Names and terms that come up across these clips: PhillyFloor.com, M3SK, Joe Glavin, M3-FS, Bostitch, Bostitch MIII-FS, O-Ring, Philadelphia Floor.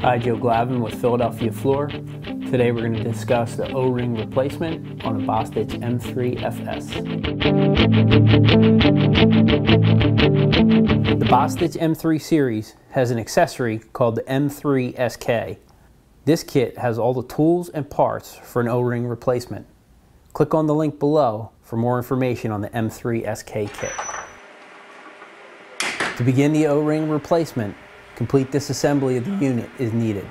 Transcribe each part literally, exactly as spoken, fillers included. Hi, Joe Glavin with Philadelphia Floor. Today we're going to discuss the O-ring replacement on a Bostitch M three F S. The Bostitch M three series has an accessory called the M three S K. This kit has all the tools and parts for an O-ring replacement. Click on the link below for more information on the M three S K kit. To begin the O-ring replacement, complete disassembly of the unit is needed.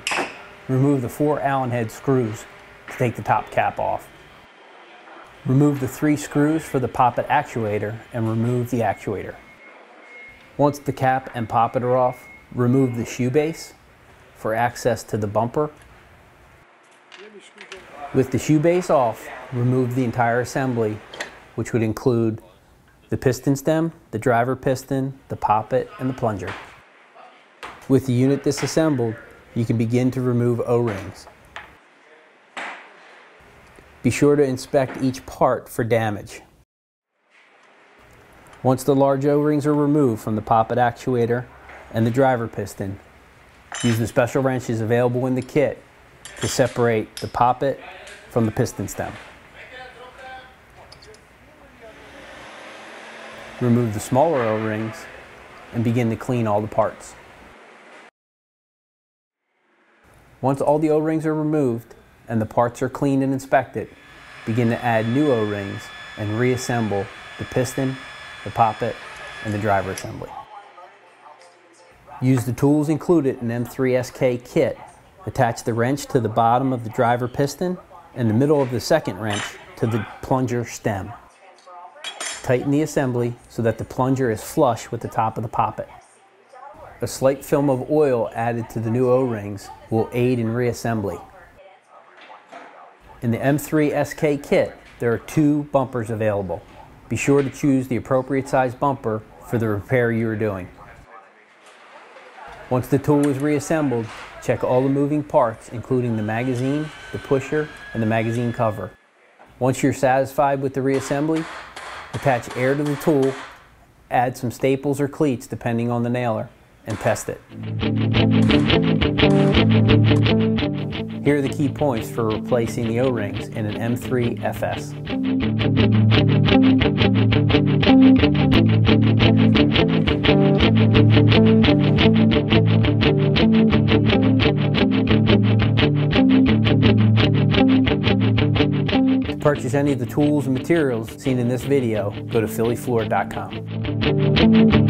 Remove the four Allen head screws to take the top cap off. Remove the three screws for the poppet actuator and remove the actuator. Once the cap and poppet are off, remove the shoe base for access to the bumper. With the shoe base off, remove the entire assembly, which would include the piston stem, the driver piston, the poppet, and the plunger. With the unit disassembled, you can begin to remove O-rings. Be sure to inspect each part for damage. Once the large O-rings are removed from the poppet actuator and the driver piston, use the special wrenches available in the kit to separate the poppet from the piston stem. Remove the smaller O-rings and begin to clean all the parts. Once all the O-rings are removed and the parts are cleaned and inspected, begin to add new O-rings and reassemble the piston, the poppet, and the driver assembly. Use the tools included in M three S K kit. Attach the wrench to the bottom of the driver piston and the middle of the second wrench to the plunger stem. Tighten the assembly so that the plunger is flush with the top of the poppet. A slight film of oil added to the new O-rings will aid in reassembly. In the M three S K kit, there are two bumpers available. Be sure to choose the appropriate size bumper for the repair you are doing. Once the tool is reassembled, check all the moving parts, including the magazine, the pusher, and the magazine cover. Once you're satisfied with the reassembly, attach air to the tool, add some staples or cleats depending on the nailer, and test it. Here are the key points for replacing the O-rings in an M three F S. To purchase any of the tools and materials seen in this video, go to Philly Floor dot com.